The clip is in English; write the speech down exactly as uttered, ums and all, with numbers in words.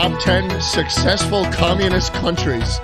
top ten successful communist countries.